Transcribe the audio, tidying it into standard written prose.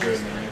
Sure, man.